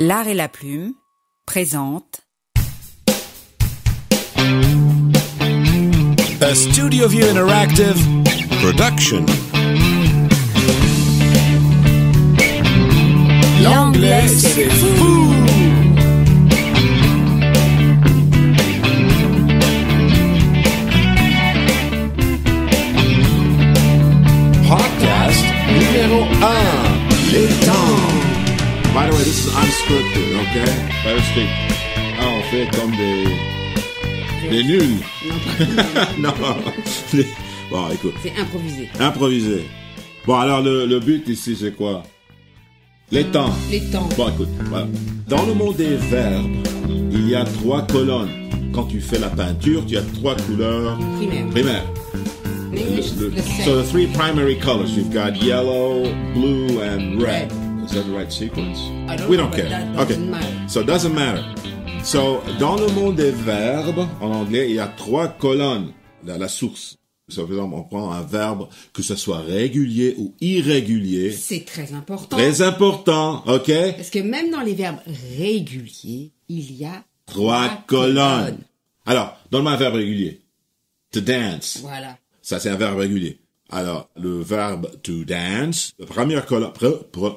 L'art et la plume présente A Studio View Interactive Production. L'anglais c'est fou. Podcast numéro 1. Les temps. By the way, this is unscripted, okay? Perfect. Ah, on fait comme des nuls. Non. Bon, écoute. C'est improvisé. Improvisé. Bon, alors, le but ici, c'est quoi? Les temps. Les temps. Bon, écoute, voilà. Dans le mot des verbes, il y a trois colonnes. Quand tu fais la peinture, tu as trois couleurs primaires. So the three primary colors, you've got yellow, blue, and red. Is that the right sequence? We don't care. Okay, so it doesn't matter. So, dans le monde des verbes, en anglais, il y a trois colonnes, la source. So, par exemple, on prend un verbe, que ce soit régulier ou irrégulier. C'est très important. Très important, ok? Parce que même dans les verbes réguliers, il y a trois colonnes. Alors, donne-moi un verbe régulier. To dance. Voilà. Ça, c'est un verbe régulier. Alors, le verbe « to dance », première colonne...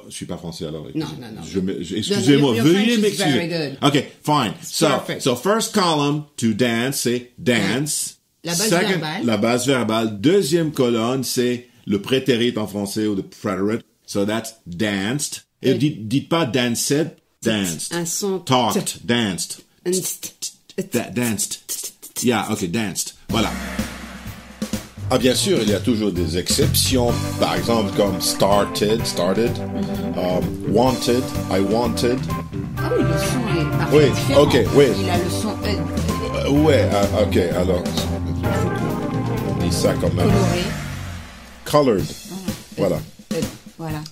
Je suis pas français, alors... Excusez-moi, veuillez m'excuser. OK, fine. So, first column, « to dance », c'est « dance ». La base verbale. Deuxième colonne, c'est le prétérit en français ou le preterite. So, that's « danced ». Et dites pas « danced », « danced ». Un son... « Talked »,« danced ».« Danced ». Yeah, OK, « danced ». Voilà. Ah, bien sûr, il y a toujours des exceptions, par exemple comme started, wanted, I wanted. Ah oui, le son est parfait. Oui, ok, oui. Il a le son E. Ok, alors, on dit ça quand même. Colored. Voilà. Voilà.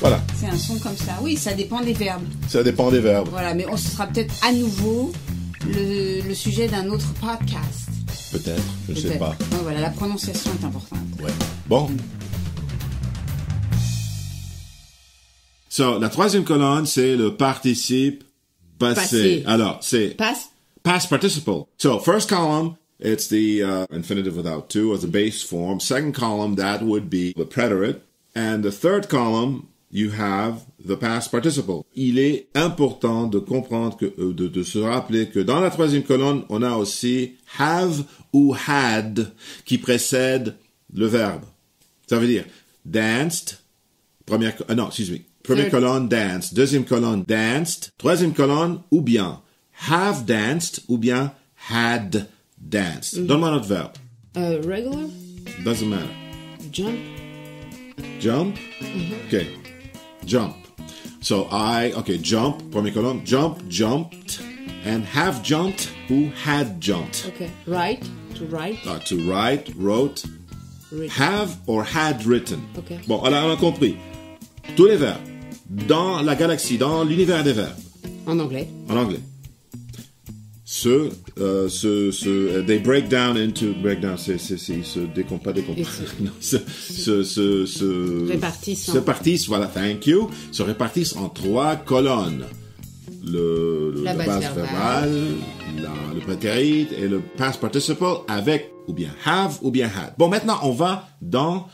Voilà. C'est un son comme ça. Oui, ça dépend des verbes. Ça dépend des verbes. Voilà, mais on se sera peut-être à nouveau le sujet d'un autre podcast. Peut-être, je ne sais pas. Oh, voilà, la prononciation est importante. Ouais. Bon. So, la troisième colonne, c'est le participe passé. Alors, c'est... Past participle. So, first column, it's the infinitive without to, or the base form. Second column, that would be the preterite. And the third column, you have the past participle. Il est important de comprendre que, de se rappeler que dans la troisième colonne, on a aussi have ou had qui précède le verbe. Ça veut dire danced, première colonne danced, deuxième colonne danced, troisième colonne ou bien have danced ou bien had danced. Donne-moi notre verbe. Regular? Doesn't matter. Jump? Jump? Okay. Jump. So jump, première colonne, jump, jumped, and have jumped, who had jumped. Okay, to write, wrote, written. Have or had written. Okay. Bon, alors on a compris. Tous les verbes, dans la galaxie, dans l'univers des verbes. En anglais. They break down into... Breakdown, ils se répartissent, voilà, thank you. Se répartissent en trois colonnes. La base verbale, le prétérit et le past participle avec ou bien have ou bien had. Bon, maintenant, on va dans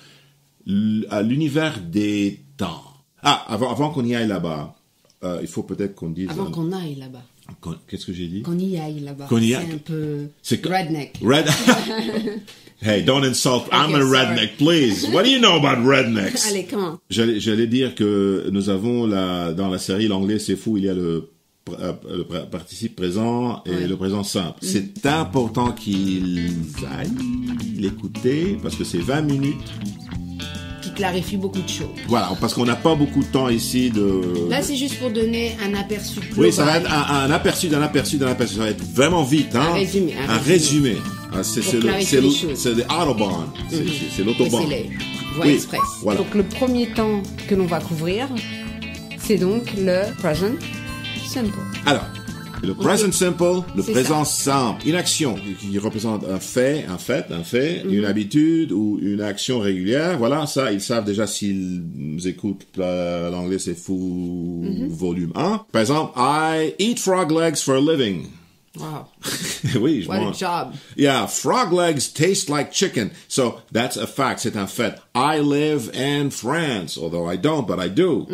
l'univers des temps. Ah, avant qu'on y aille là-bas, il faut peut-être qu'on dise... Avant qu'on aille là-bas. Qu'est-ce que j'ai dit? Qu'on y aille là-bas. C'est un peu... Redneck. Hey, don't insult. Okay, I'm a redneck, please. What do you know about rednecks? Allez, comment? J'allais dire que nous avons dans la série L'anglais c'est fou, il y a le participe présent et le présent simple. C'est important qu'ils aillent l'écouter parce que c'est 20 minutes. Qui clarifie beaucoup de choses. Voilà, parce qu'on n'a pas beaucoup de temps ici de... Là, c'est juste pour donner un aperçu global. Oui, ça va être un aperçu d'un aperçu. Ça va être vraiment vite, hein? Un résumé. Ah, c'est l'Autobahn. C'est l'autobahn. C'est les voies express. Voilà. Donc, le premier temps que l'on va couvrir, c'est donc le present simple. Alors, Le present simple, le présent simple, une action qui représente un fait, une habitude ou une action régulière. Voilà, ça, ils savent déjà s'ils écoutent l'anglais c'est fou, volume 1. Par exemple, I eat frog legs for a living. Wow. Oui, je What a job. Yeah, frog legs taste like chicken. So that's a fact, c'est un fait. I live in France, although I don't, but I do.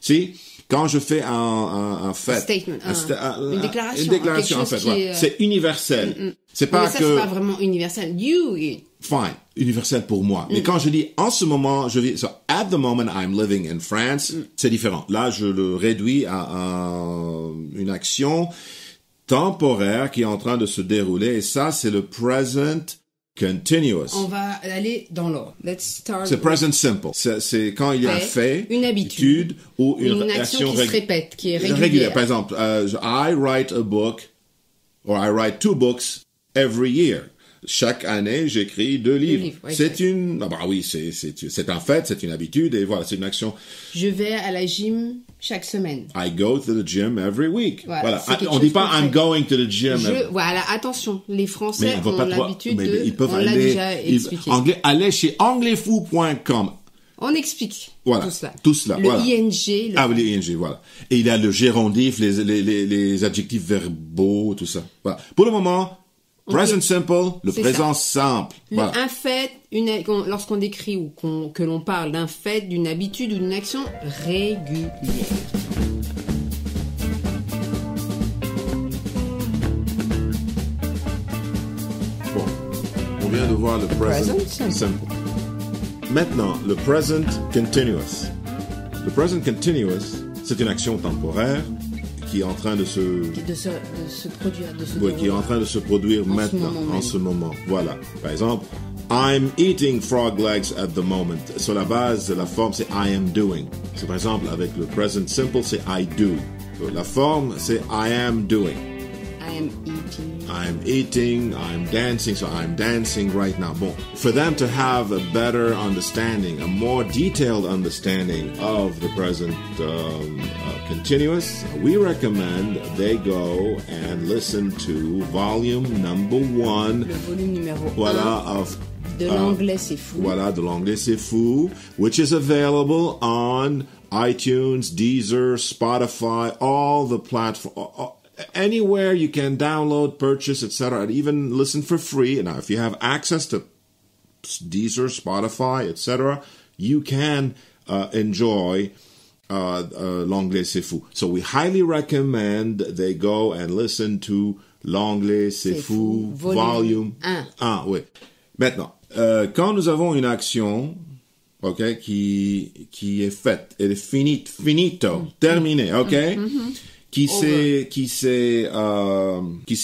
See? Quand je fais un fait, une déclaration en fait, ouais. C'est universel. C'est pas mais ça, c'est pas vraiment universel. Fine, universel pour moi. Mais quand je dis en ce moment, je vis. So at the moment I'm living in France, c'est différent. Là, je le réduis à une action temporaire qui est en train de se dérouler. Et ça, c'est le present continuous. On va aller dans l'ordre. C'est present simple. C'est quand il y a un fait, une habitude ou une action qui se répète, qui est régulière. Par exemple, I write a book, or I write 2 books every year. Chaque année, j'écris 2 livres. C'est une... Ah bah oui, c'est un fait, c'est une habitude, et voilà, c'est une action. Je vais à la gym chaque semaine. I go to the gym every week. Voilà. On dit pas I'm going to the gym. Voilà, attention, les Français ont l'habitude de... Ils peuvent aller... Allez chez anglaisfou.com. On explique tout cela. Le ING. Ah oui, le ING, voilà. Et il y a le gérondif, les adjectifs verbaux, tout ça. Voilà. Pour le moment... Present simple, le présent simple. Voilà. Un fait, lorsqu'on décrit ou que l'on parle d'un fait, d'une habitude ou d'une action régulière. Bon, on vient de voir le present simple. Maintenant, le present continuous. Le present continuous, c'est une action temporaire qui est en train de se produire maintenant, en ce moment. Voilà. Par exemple, I'm eating frog legs at the moment. Sur la base, la forme, c'est I am doing. So, par exemple, avec le present simple, c'est I do. So, la forme, c'est I am doing. I am eating. I'm eating, I'm dancing, so I'm dancing right now. Bon. For them to have a better understanding, a more detailed understanding of the present continuous, we recommend they go and listen to volume 1. Le volume numéro 1. Voilà, of De l'anglais c'est fou. Voilà, de l'anglais c'est fou, which is available on iTunes, Deezer, Spotify, all the platforms. Anywhere you can download, purchase, etc., and even listen for free. Now, if you have access to Deezer, Spotify, etc., you can enjoy L'anglais c'est fou. So we highly recommend they go and listen to L'anglais c'est fou, volume 1. Ah, oui. Maintenant, quand nous avons une action... OK, qui est faite, elle est finito, terminée, OK, qui s'est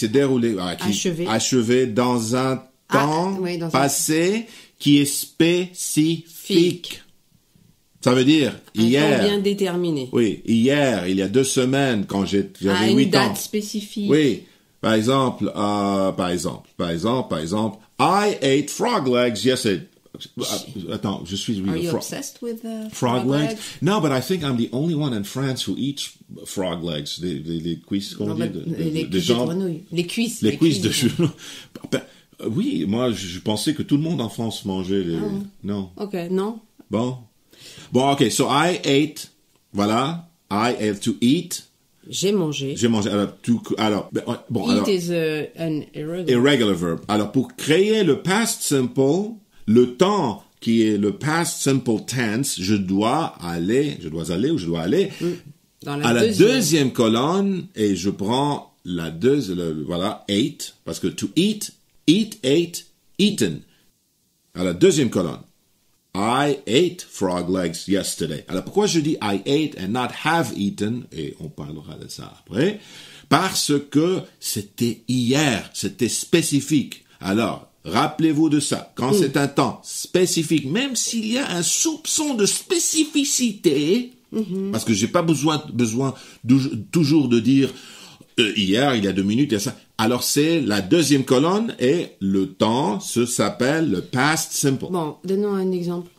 déroulée, achevée dans un temps passé qui est spécifique. Ça veut dire hier. Bien déterminé. Oui, hier, il y a 2 semaines quand j'avais 8 ans. Une date spécifique. Oui, par exemple, I ate frog legs yesterday. Are you obsessed with frog legs? No, but I think I'm the only one in France who eats frog legs. Les cuisses, qu'on dit, les jambes. Les cuisses de genoux. Oui, moi, je pensais que tout le monde en France mangeait les... Non. OK, non. Bon, OK, so I ate, voilà, I have to eat. J'ai mangé. Alors, is an irregular verb. Alors, pour créer le past simple... Le temps qui est le past simple tense, je dois aller à la deuxième colonne et je prends la ate, parce que to eat, eat, ate, eaten. À la deuxième colonne. I ate frog legs yesterday. Alors pourquoi je dis I ate and not have eaten, et on parlera de ça après, parce que c'était hier, c'était spécifique. Alors, rappelez-vous de ça. Quand c'est un temps spécifique, même s'il y a un soupçon de spécificité, parce que j'ai pas besoin toujours de dire hier, il y a 2 minutes, il y a ça. Alors c'est la deuxième colonne et le temps s'appelle le past simple. Bon, donnons un exemple.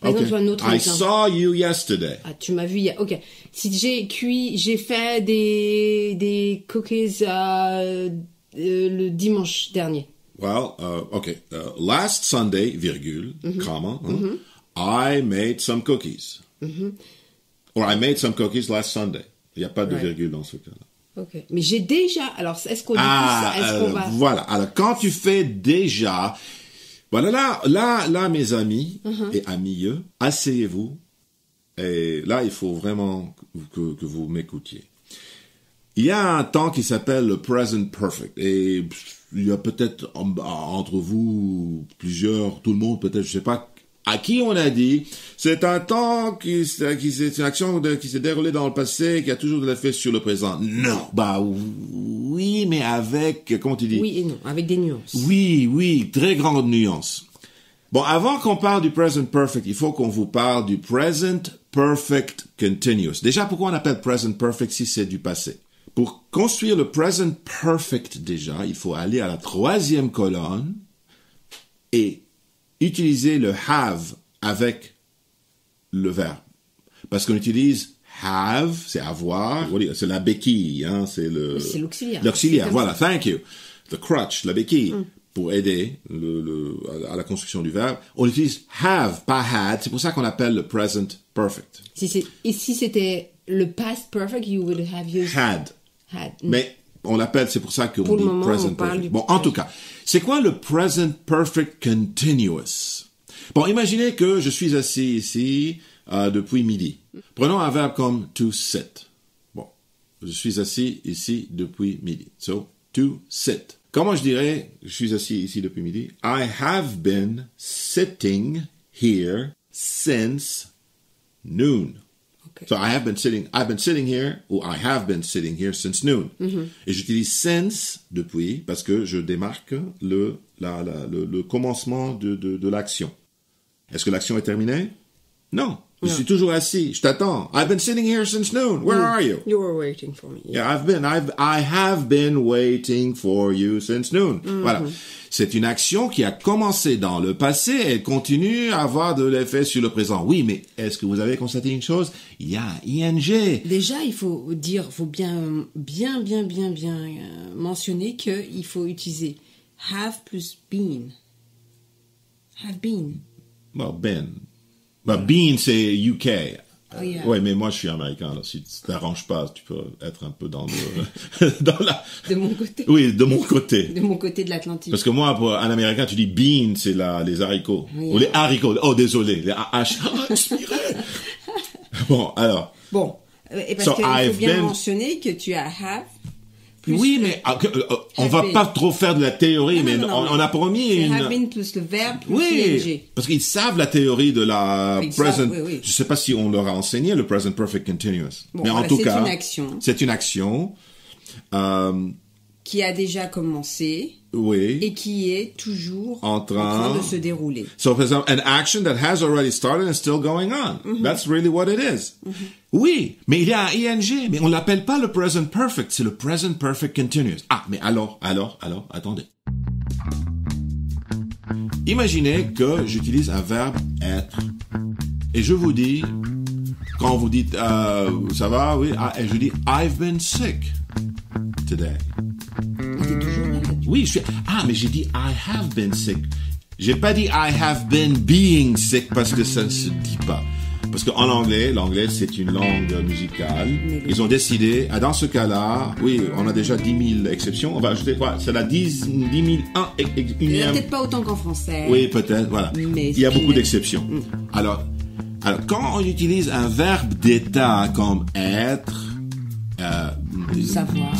Par exemple, soit un autre I saw you yesterday. Ah, tu m'as vu hier. Ok. Si j'ai cuit, j'ai fait des cookies le dimanche dernier. Well, ok. Last Sunday, virgule, comma, I made some cookies. Or I made some cookies last Sunday. Il n'y a pas de virgule dans ce cas-là. Ok. Mais j'ai déjà. Alors, est-ce qu'on va... Voilà. Alors, quand tu fais déjà... Voilà, là, mes amis et amies, asseyez-vous. Et là, il faut vraiment que vous m'écoutiez. Il y a un temps qui s'appelle le present perfect. Et il y a peut-être entre vous, plusieurs, tout le monde, peut-être, je ne sais pas, à qui on a dit, c'est un temps qui c'est une action qui s'est déroulée dans le passé, qui a toujours de l'effet sur le présent. Non, bah oui, mais avec, comment tu dis? Oui et non, avec des nuances. Oui, très grandes nuances. Bon, avant qu'on parle du present perfect, il faut qu'on vous parle du present perfect continuous. Déjà, pourquoi on appelle present perfect si c'est du passé? Pour construire le present perfect déjà, il faut aller à la troisième colonne et utilisez le have avec le verbe. Parce qu'on utilise have, c'est avoir, c'est la béquille, hein, c'est le... C'est l'auxiliaire. L'auxiliaire, voilà, thank you. The crutch, la béquille, pour aider à la construction du verbe. On utilise have, pas had, c'est pour ça qu'on appelle le present perfect. Si c'était le past perfect, you would have used... Had. Mais on l'appelle, c'est pour ça qu'on dit present perfect. Bon, en tout cas, c'est quoi le present perfect continuous? Bon, imaginez que je suis assis ici depuis midi. Prenons un verbe comme to sit. Bon, je suis assis ici depuis midi. So, to sit. Comment je dirais je suis assis ici depuis midi? I have been sitting here since noon. Okay. So, I've been sitting here, ou I have been sitting here since noon. Et j'utilise since, depuis, parce que je démarque le commencement de l'action. Est-ce que l'action est terminée? Non. Je suis toujours assis. Je t'attends. I've been sitting here since noon. Where are you? You were waiting for me. Yeah, I have been waiting for you since noon. Voilà. C'est une action qui a commencé dans le passé et continue à avoir de l'effet sur le présent. Oui, mais est-ce que vous avez constaté une chose? Il y a un ing. Déjà, il faut dire, bien mentionner qu'il faut utiliser have plus been. Have been. Well, been. Bah, been, c'est UK. Oh, yeah. Oui, mais moi, je suis américain. Alors, si tu t'arranges pas, tu peux être un peu dans le... De mon côté. Oui, de mon côté. De mon côté de l'Atlantique. Parce que moi, pour un américain, tu dis bean, c'est les haricots. Yeah. Ou les haricots. Oh, désolé. Les H. Bon, alors. Bon. Et parce qu'il faut bien mentionner que tu as have. Oui, mais on va pas trop faire de la théorie, mais on a promis une... have been plus le verbe plus l'ing. Parce qu'ils savent la théorie de la present... Oui. Je sais pas si on leur a enseigné le present perfect continuous. Bon, mais en tout cas, c'est une action. Qui a déjà commencé. Oui. Et qui est toujours en train de se dérouler. So, for example, an action that has already started and still going on. That's really what it is. Oui, mais il y a un ing, mais on l'appelle pas le present perfect, c'est le present perfect continuous. Ah, mais alors, attendez. Imaginez que j'utilise un verbe être et je vous dis, quand vous dites ça va, oui, et je dis I've been sick today. Oui, je suis... Ah, mais j'ai dit « I have been sick ». J'ai pas dit « I have been being sick » parce que ça ne se dit pas. Parce qu'en anglais, l'anglais, c'est une langue musicale. Ils ont décidé, dans ce cas-là, oui, on a déjà 10 000 exceptions. On va ajouter quoi? C'est la 10 001. Il n'y a peut-être pas autant qu'en français. Oui, peut-être, voilà. Mais il y a beaucoup d'exceptions. Alors, quand on utilise un verbe d'état comme « être », savoir.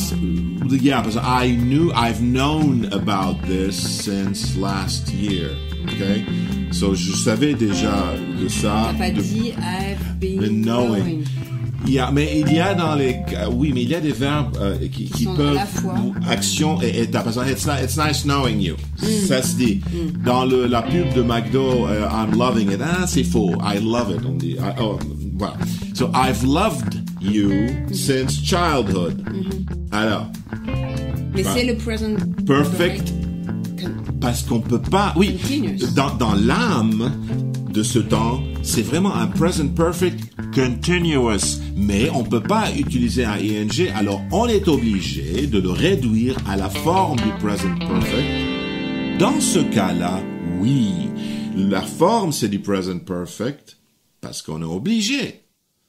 Yeah, because I've known about this since last year. Okay, so je savais déjà de ça. T'as pas dit I've been knowing. Yeah, mais il y a dans les des verbes qui peuvent action et état. Par exemple, it's nice knowing you. Ça se dit dans la pub de McDo. I'm loving it. Ah, c'est faux. I love it. On dit. Voilà. So I've loved you since childhood. Alors. Mais c'est le present perfect parce qu'on peut pas. Oui. Dans l'âme de ce temps, c'est vraiment un present perfect continuous. Mais on ne peut pas utiliser un ing, alors on est obligé de le réduire à la forme du present perfect. Dans ce cas-là, oui, la forme c'est du present perfect parce qu'on est obligé.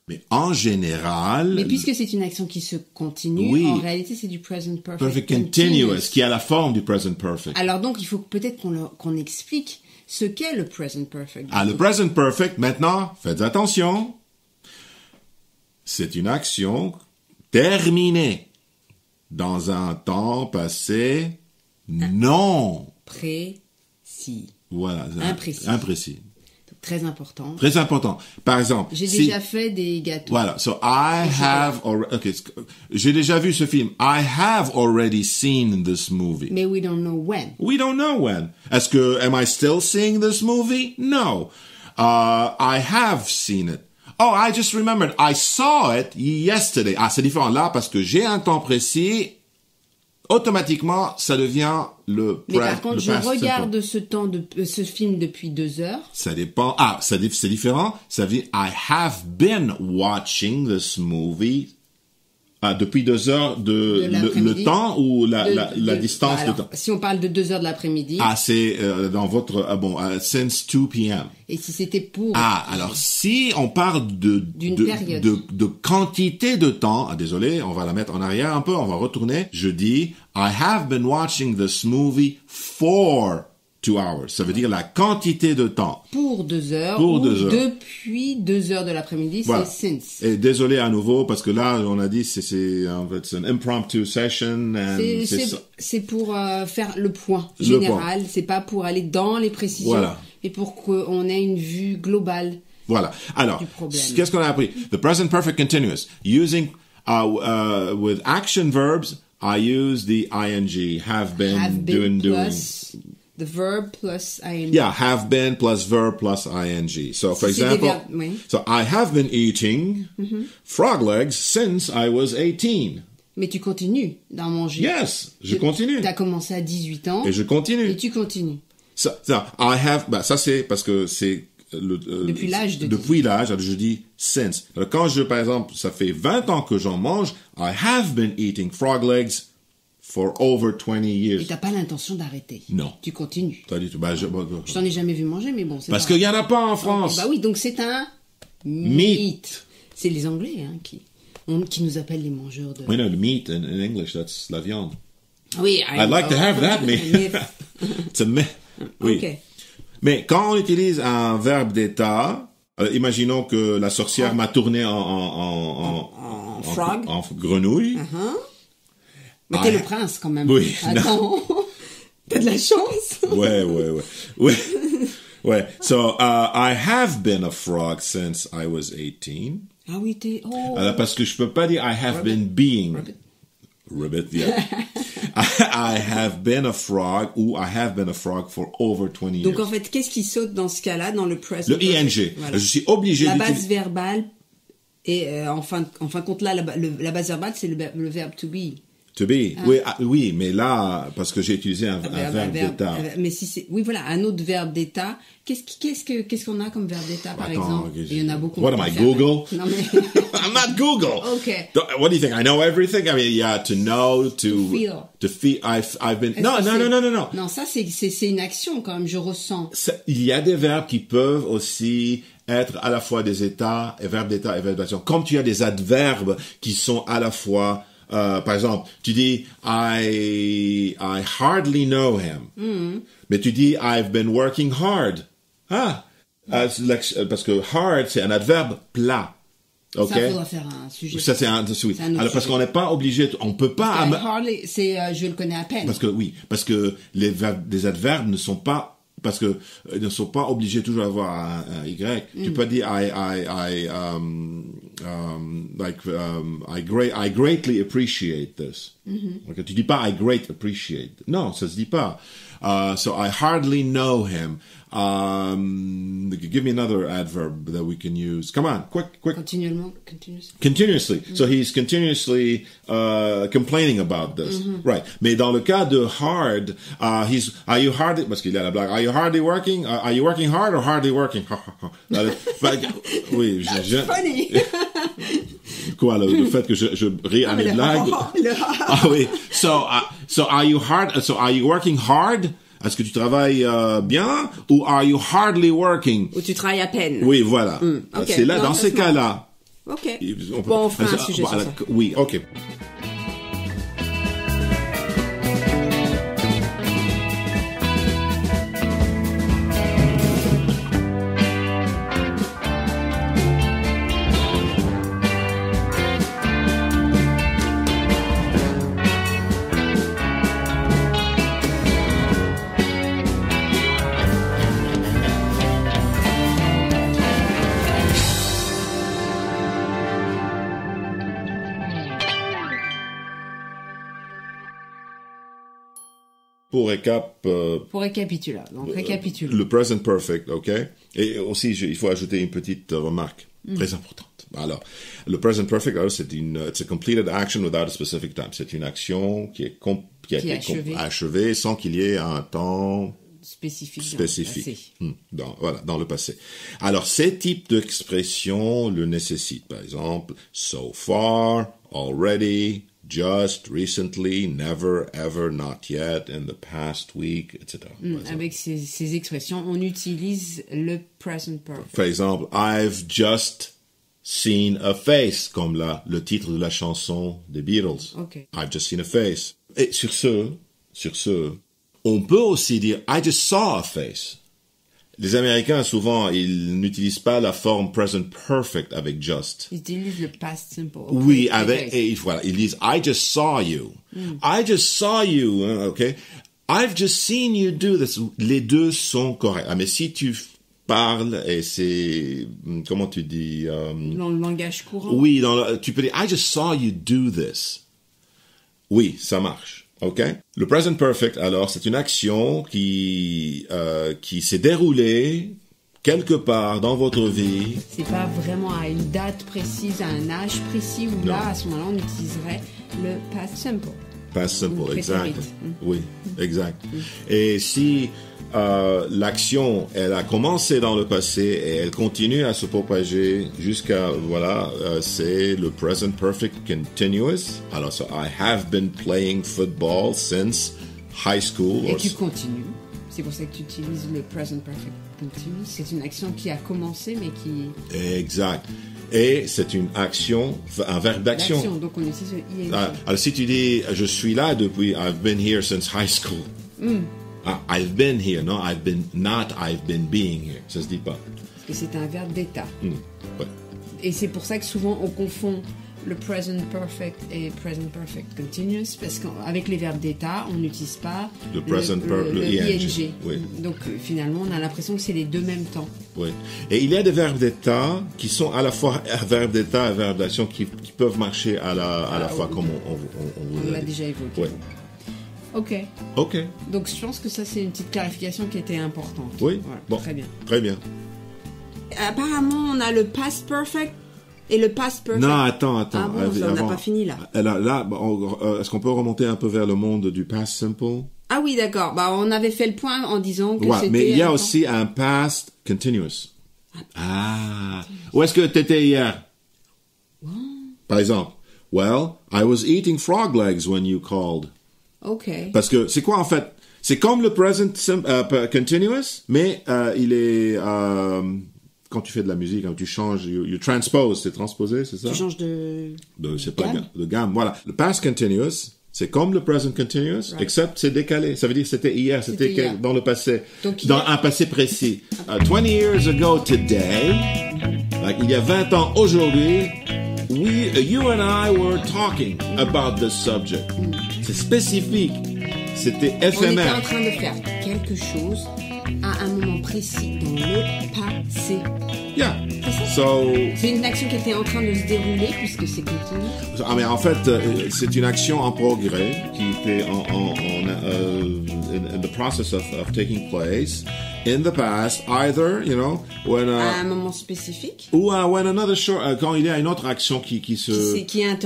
Mais en général... Mais puisque c'est une action qui se continue, oui, en réalité, c'est du present perfect, continuous, qui a la forme du present perfect. Alors donc, il faut peut-être qu'on explique ce qu'est le present perfect. Ah, le present perfect, maintenant, faites attention. C'est une action terminée dans un temps passé non précis. Voilà. Imprécis. Imprécis. Très important. Très important. Par exemple, j'ai déjà fait des gâteaux. Voilà. So I have already. Okay. J'ai déjà vu ce film. I have already seen this movie. Mais we don't know when. We don't know when. Est-ce que am I still seeing this movie? No. I have seen it. Oh, I just remembered. I saw it yesterday. Ah, c'est différent là parce que j'ai un temps précis. Automatiquement, ça devient le... Mais par contre, je regarde ce film depuis 2 heures. Ça dépend. Ah, c'est différent. Ça veut dire, I have been watching this movie. Ah, depuis 2 heures de le temps ou la distance de temps. Si on parle de 2 heures de l'après-midi. Ah, c'est dans votre... since 2 p.m. Et si c'était pour... Ah, alors si on parle de quantité de temps... Ah, désolé, on va la mettre en arrière un peu, on va retourner. Je dis, I have been watching this movie for 2 hours. Ça veut dire la quantité de temps. Pour 2 heures. Pour 2 heures. Depuis 2 heures de l'après-midi, voilà. C'est since. Et désolé à nouveau, parce que là, on a dit, c'est en fait, c'est une impromptu session. C'est pour faire le point général. C'est pas pour aller dans les précisions. Voilà. Mais pour qu'on ait une vue globale. Voilà. Alors, qu'est-ce qu'on a appris? The present perfect continuous. Using, with action verbs, I use the ing. Have been, doing. The verb plus ing. Yeah, have been plus verb plus ing. So, for example, so I have been eating frog legs since I was 18. Mais tu continues d'en manger. Yes, je continue. Tu as commencé à 18 ans. Et je continue. Et tu continues. Ça c'est parce que c'est... depuis l'âge de... Depuis l'âge, je dis since. Alors, quand je, par exemple, ça fait 20 ans que j'en mange, I have been eating frog legs for over 20 years. Et t'as pas l'intention d'arrêter. Non. Tu continues. Pas du tout. Bah, je t'en ai jamais vu manger, mais bon. Parce qu'il y en a pas en France. Bah oui, donc c'est un mythe. C'est les Anglais hein, qui nous appellent les mangeurs de... Oui, no, the meat in English, that's la viande. Oui. I'd like to have that, mais... It's a myth. Oui. Okay. Mais quand on utilise un verbe d'état, imaginons que la sorcière m'a tourné en frog. En grenouille. Mais t'es le prince, quand même. Oui. Attends. T'as de la chance. Ouais. So, I have been a frog since I was 18. Ah oui, t'es... Oh. Alors, parce que je peux pas dire I have been being. Ribbit, yeah. I have been a frog ou I have been a frog for over 20 years. Donc, en fait, qu'est-ce qui saute dans ce cas-là, dans le present? Le ing. Voilà. Je suis obligé d'utiliser... La base verbale. Et en fin de compte, là, la base verbale, c'est le verbe to be. To be. Ah. Oui, mais là, parce que j'ai utilisé un verbe d'état. Mais si c'est, oui, voilà, un autre verbe d'état. Qu'est-ce qu'on a comme verbe d'état, par exemple? Il y en a beaucoup. What am I, Google? Non, mais... I'm not Google. Okay. What do you think? I know everything. I mean, yeah, to know, to feel. I've been. Non. Non, ça c'est une action quand même. Je ressens. Il y a des verbes qui peuvent aussi être à la fois des états, et verbes d'état et verbes d'action. Comme tu as des adverbes qui sont à la fois. Par exemple, tu dis I hardly know him. Mais tu dis I've been working hard. Ah, parce que hard c'est un adverbe plat. Okay? Ça faudra faire un sujet. Ça c'est un sujet. Alors parce qu'on n'est pas obligé, on peut pas. Parce que hardly, c'est je le connais à peine. Parce que les adverbes ne sont pas. Parce que ils ne sont pas obligés toujours d'avoir un y. Tu peux dire I greatly appreciate this. Okay? Tu dis pas I greatly appreciate. Non, ça se dit pas. So I hardly know him. Give me another adverb that we can use. Come on, quick. Continuously. Mm-hmm. So he's continuously complaining about this. Mm-hmm. Right. Mais dans le cas de hard, he's, are you hardly, parce qu'il a la blague, are you hardly working? Are you working hard or hardly working? Oui, je... funny. Quoi, le fait que je ris à mes blagues? Ah oui. So are you hard? So are you working hard? Est-ce que tu travailles bien ou are you hardly working? Ou tu travailles à peine. Oui, voilà. Mm, okay. C'est là, non, dans ces cas-là. OK. On peut... Bon, on fera un sujet sur ça. Oui, OK. Pour récapituler, donc récapitule. Le present perfect, ok? Et aussi, il faut ajouter une petite remarque très importante. Alors, le present perfect, alors, c'est une it's a completed action without a specific time. C'est une action qui a été achevée sans qu'il y ait un temps spécifique. Voilà, dans le passé. Alors, ces types d'expressions le nécessitent. Par exemple, so far, already, just, recently, never, ever, not yet, in the past week, etc. Avec ces expressions, on utilise le present perfect. Par exemple, I've just seen a face, comme le titre de la chanson des Beatles. Okay. I've just seen a face. Et sur ce, on peut aussi dire I just saw a face. Les Américains, souvent, ils n'utilisent pas la forme present perfect avec just. Ils utilisent le past simple. Okay. Oui, avec, et voilà, ils disent, I just saw you. Mm. I just saw you, ok? I've just seen you do this. Les deux sont corrects. Ah, mais si tu parles et c'est, comment tu dis, dans le langage courant. Oui, tu peux dire, I just saw you do this. Oui, ça marche. OK? Le present perfect, alors, c'est une action qui s'est déroulée quelque part dans votre vie. C'est pas vraiment à une date précise, à un âge précis, où là, à ce moment-là, on utiliserait le past simple. Past simple, exact. Oui, exact. Et si l'action, elle a commencé dans le passé et elle continue à se propager jusqu'à, voilà, c'est le present perfect continuous. Alors, so I have been playing football since high school. Et tu continues. C'est pour ça que tu utilises le present perfect continuous. C'est une action qui a commencé, mais qui... Exact. Et c'est une action, un verbe d'action. Donc on utilise le ing. Alors si tu dis, je suis là depuis, I've been here since high school. Mm. Ah, I've been here, non, I've been not, I've been being here. Ça se dit pas. Parce que c'est un verbe d'état. Mm. Ouais. Et c'est pour ça que souvent on confond le present perfect et present perfect continuous, parce qu'avec les verbes d'état, on n'utilise pas le ing. Oui. Donc finalement, on a l'impression que c'est les deux mêmes temps. Oui. Et il y a des verbes d'état qui sont à la fois verbes d'état et verbes d'action qui peuvent marcher à la fois, comme on l'a déjà évoqué. Oui. OK. Donc je pense que ça, c'est une petite clarification qui était importante. Oui, voilà. Bon, très bien. Apparemment, on a le past perfect. Et le past perfect. Non, attends. Ah bon, on n'a pas fini là. Là, est-ce qu'on peut remonter un peu vers le monde du past simple? Ah oui, d'accord. Bah, on avait fait le point en disant que c'était... Mais il y a aussi un past continuous. Ah. Où est-ce que t'étais hier? What? Par exemple. Well, I was eating frog legs when you called. OK. Parce que c'est quoi en fait? C'est comme le present continuous, mais il est... quand tu fais de la musique, quand tu changes, you transpose, c'est transposé, c'est ça? Tu changes de gamme, voilà. Le past continuous, c'est comme le present continuous, except c'est décalé. Ça veut dire c'était hier, c'était dans le passé, dans un passé précis. 20 years ago today, like, il y a 20 ans aujourd'hui, you and I were talking about this subject. C'est spécifique, c'était éphémère. On était en train de faire quelque chose à un moment précis dans le passé. Yeah. C'est une action qui était en train de se dérouler puisque c'est continu. Ah mais en fait, c'est une action en progrès qui était in the process of taking place in the past, either when à un moment spécifique ou when another short, quand il y a une autre action qui s'était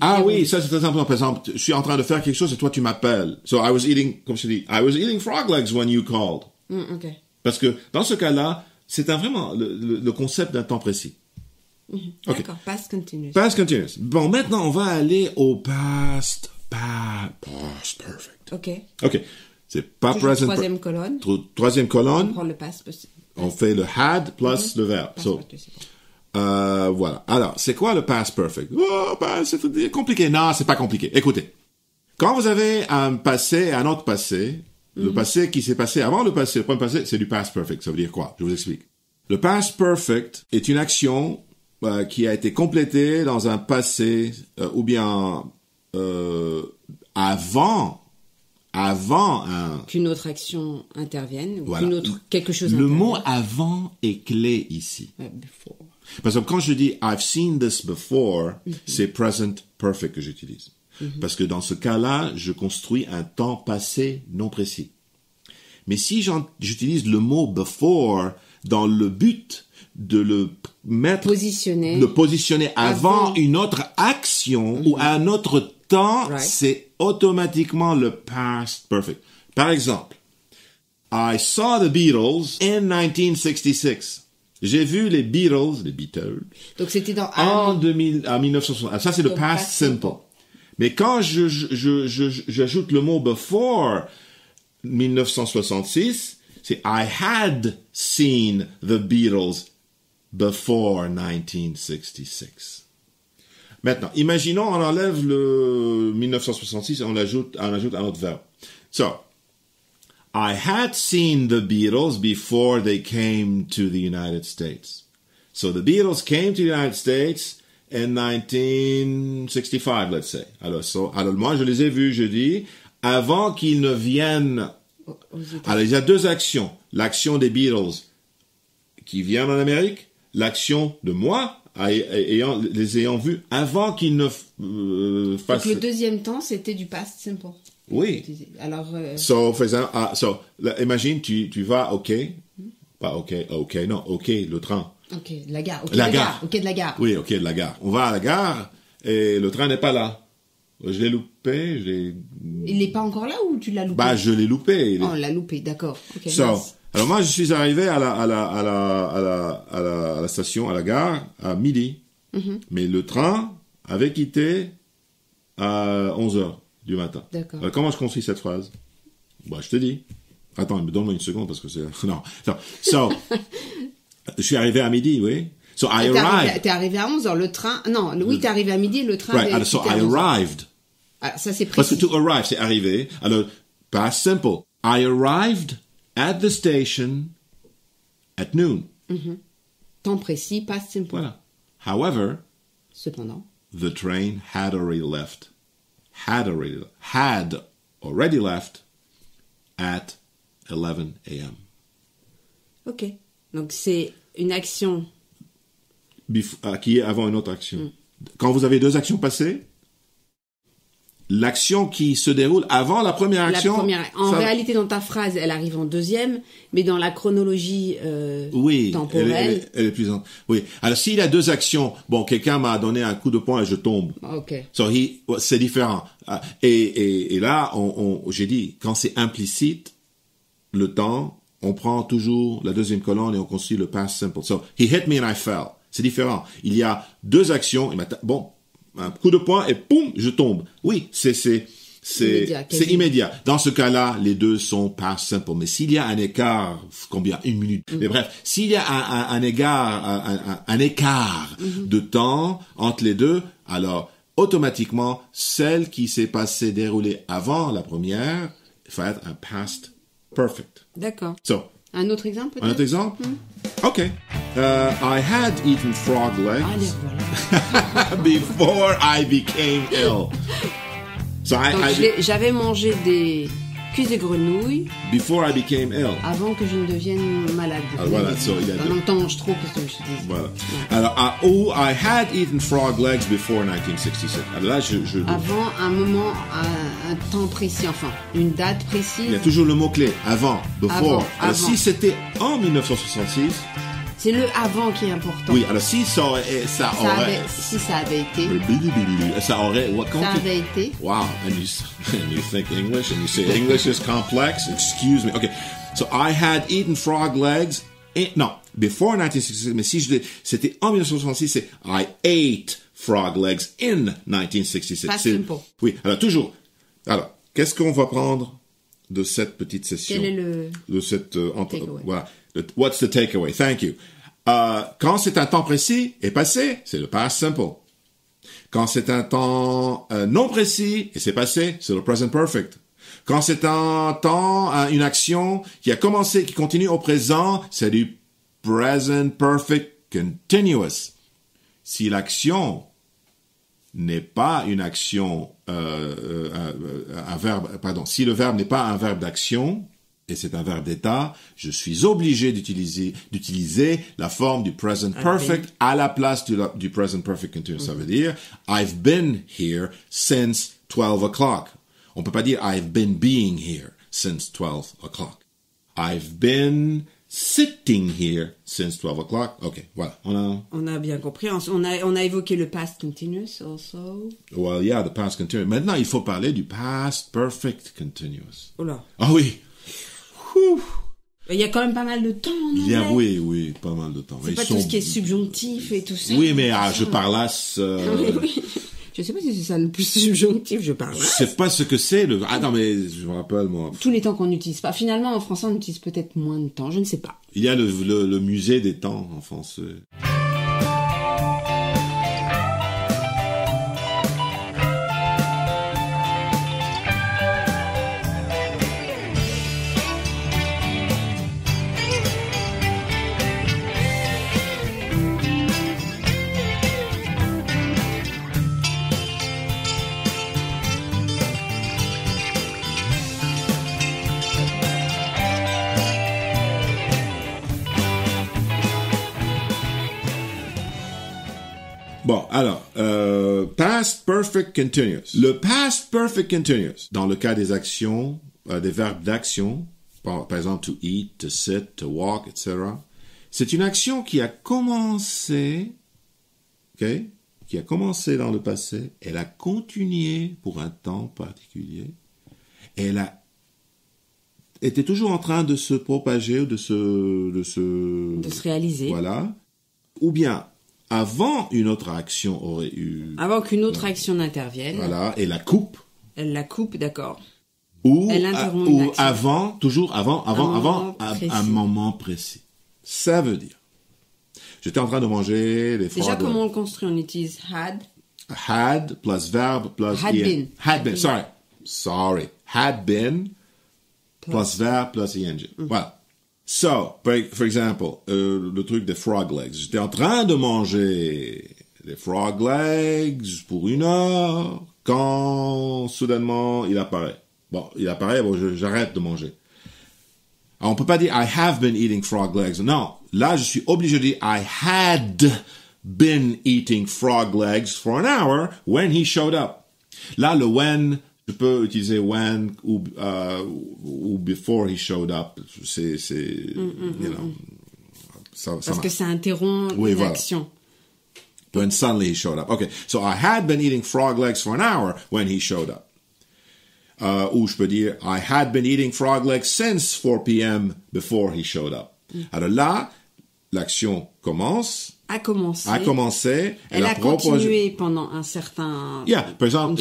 ah déroulée. Oui, ça c'est très important. Par exemple, je suis en train de faire quelque chose et toi tu m'appelles. So I was eating, comme je dis, I was eating frog legs when you called. Mm, okay. Parce que dans ce cas-là, c'est vraiment le concept d'un temps précis. Mm-hmm. Okay. D'accord, past continuous. Past continuous. Bon, maintenant, on va aller au past perfect. OK. C'est pas toujours present. Troisième colonne. Troisième colonne. On prend le past. On fait le had plus le verbe. So, voilà. Alors, c'est quoi le past perfect? Oh, c'est compliqué. Non, c'est pas compliqué. Écoutez, quand vous avez un passé, un autre passé, le passé qui s'est passé avant le passé, le premier passé, c'est du past perfect. Ça veut dire quoi? Je vous explique. Le past perfect est une action qui a été complétée dans un passé ou bien avant qu'une autre action intervienne, ou voilà. Quelque chose intervienne. Le mot avant est clé ici. Before. Parce que quand je dis « I've seen this before », c'est « present perfect » que j'utilise. Parce que dans ce cas-là, je construis un temps passé non précis. Mais si j'utilise le mot « before » dans le but de le mettre... Le positionner avant une autre action ou un autre temps, c'est automatiquement le past perfect. Par exemple, « I saw the Beatles in 1966 ». J'ai vu les Beatles. Donc c'était dans... En 1960. Ça, c'est le past simple. Mais quand j'ajoute le mot « before » 1966, c'est « I had seen the Beatles before 1966 ». Maintenant, imaginons, on enlève le 1966 et on ajoute un autre verbe. So, « I had seen the Beatles before they came to the United States ». So, the Beatles came to the United States... in 1965, let's say. Alors, moi, je les ai vus, je dis, avant qu'ils ne viennent... Alors, il y a deux actions. L'action des Beatles qui viennent en Amérique, l'action de moi, les ayant vus avant qu'ils ne fassent... Donc, le deuxième temps, c'était du past simple. Oui. Alors... So, imagine, tu vas, OK, pas OK, non, OK, le train. OK, de la gare. Oui, OK, de la gare. On va à la gare et le train n'est pas là. Je l'ai loupé, Il n'est pas encore là ou tu l'as loupé? Je l'ai loupé. On l'a loupé, d'accord. Okay, nice. Alors moi, je suis arrivé à la station, à la gare, à midi. Mm-hmm. Mais le train avait quitté à 11h du matin. D'accord. Alors, comment je construis cette phrase? Je te dis. Attends, donne-moi une seconde parce que c'est... Non. So... Je suis arrivé à midi, oui. So I arrived. T'es arrivé à 11h, le train... Non, oui, t'es arrivé à midi, le train... Right, so I arrived. Alors, ça, c'est précis. Parce que to arrive, c'est arrivé. Alors, past simple. I arrived at the station at noon. Mm-hmm. Temps précis, past simple. Voilà. However... Cependant. The train had already left. Had already left at 11 a.m. OK. Donc, c'est une action... qui est avant une autre action. Mm. Quand vous avez deux actions passées, l'action qui se déroule avant la première action... réalité, dans ta phrase, elle arrive en deuxième, mais dans la chronologie temporelle... Elle est plus... Oui. Alors, s'il y a deux actions, quelqu'un m'a donné un coup de poing et je tombe. OK. C'est différent. Et là, j'ai dit, quand c'est implicite, le temps... On prend toujours la deuxième colonne et on construit le past simple. So, he hit me and I fell. C'est différent. Il y a deux actions. Un coup de poing et poum, je tombe. Oui, c'est immédiat. Dans ce cas-là, les deux sont past simple. Mais s'il y a un écart, combien? Une minute. Mm-hmm. Mais bref, s'il y a un écart mm-hmm. de temps entre les deux, alors automatiquement, celle qui s'est déroulée avant la première va être un past perfect. D'accord. Un autre exemple, peut-être? Un autre exemple? Mm. OK. I had eaten frog legs before I became ill. J'avais mangé des Cuisse de grenouille. Before I became ill. Avant que je ne devienne malade. Alors, voilà, so il y a deux. On mange trop, qu'est-ce que je dis. Voilà. Ouais. Alors, I had eaten frog legs before 1967. Alors là, je... Avant un moment, un temps précis, enfin, une date précise. Il y a toujours le mot-clé, avant, before. Avant. Si c'était en 1966... C'est le avant qui est important. Oui, alors si ça aurait... si ça avait été... Ça aurait... Ça avait été... Wow, and you think English, and you say English is complex? Excuse me. Okay, so I had eaten frog legs... Non, before 1966, mais si c'était en 1966, c'est I ate frog legs in 1967. Pas simple. Oui, alors toujours. Alors, qu'est-ce qu'on va prendre de cette petite session? Quel est le... De cette... voilà. What's the takeaway? Thank you. Quand c'est un temps précis et passé, c'est le past simple. Quand c'est un temps non précis et c'est passé, c'est le present perfect. Quand c'est un temps, une action qui a commencé, qui continue au présent, c'est du present perfect continuous. Si l'action n'est pas une action, un verbe, pardon, si le verbe n'est pas un verbe d'action, et c'est un verbe d'état, je suis obligé d'utiliser la forme du present perfect à la place du present perfect continuous. Ça veut dire, I've been here since 12 o'clock. On peut pas dire, I've been being here since 12 o'clock. I've been sitting here since 12 o'clock. OK, voilà. On a bien compris. On a évoqué le past continuous also. Well, yeah, the past continuous. Maintenant, il faut parler du past perfect continuous. Oh là. Ah oui. Ouh. Il y a quand même pas mal de temps en anglais. Oui, pas mal de temps. C'est pas tout ce qui est subjonctif et tout ça. Oui, mais je parlasse... Oui. Je sais pas si c'est ça le plus subjonctif, je parlasse. Je sais pas ce que c'est. Le... Ah non, mais je me rappelle, moi... Tous les temps qu'on n'utilise pas. Finalement, en français, on utilise peut-être moins de temps, je ne sais pas. Il y a le musée des temps en français. Bon, alors, past perfect continuous. Le past perfect continuous, dans le cas des actions, des verbes d'action, par exemple, to eat, to sit, to walk, etc., c'est une action qui a commencé, ok, qui a commencé dans le passé, elle a continué pour un temps particulier, elle a était toujours en train de se propager, ou de se réaliser. Voilà. Ou bien... Avant une autre action aurait eu... Avant qu'une autre action n'intervienne. Voilà, et la coupe. Elle la coupe, d'accord. Ou, avant, toujours avant un moment précis. Ça veut dire... J'étais en train de manger les froids. Déjà, comment on le construit? On utilise had. Had plus verbe plus... Had been. Had been, sorry. Had been plus verbe plus ing. Voilà. So, for example, le truc des frog legs. J'étais en train de manger des frog legs pour une heure quand, soudainement, il apparaît. Bon, il apparaît, bon, j'arrête de manger. Alors, on peut pas dire I have been eating frog legs. Non, là, je suis obligé de dire I had been eating frog legs for an hour when he showed up. Là, le when... Je peux utiliser when ou before he showed up. Parce que ça interrompt l'action. When suddenly he showed up. Okay, so I had been eating frog legs for an hour when he showed up. Ou je peux dire I had been eating frog legs since 4 p.m. before he showed up. Alors là, l'action commence. A commencé. Elle a continué pendant un certain... Yeah. Par exemple,